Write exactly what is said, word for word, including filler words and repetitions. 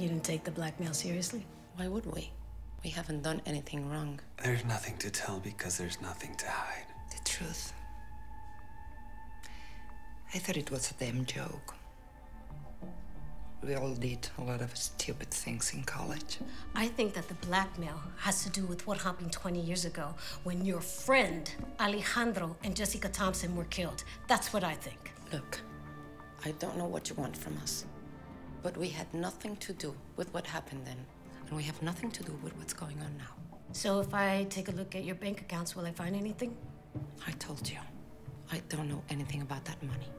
You didn't take the blackmail seriously? Why would we? We haven't done anything wrong. There's nothing to tell because there's nothing to hide. The truth. I thought it was a damn joke. We all did a lot of stupid things in college. I think that the blackmail has to do with what happened twenty years ago when your friend Alejandro and Jessica Thompson were killed. That's what I think. Look, I don't know what you want from us, but we had nothing to do with what happened then, and we have nothing to do with what's going on now. So if I take a look at your bank accounts, will I find anything? I told you, I don't know anything about that money.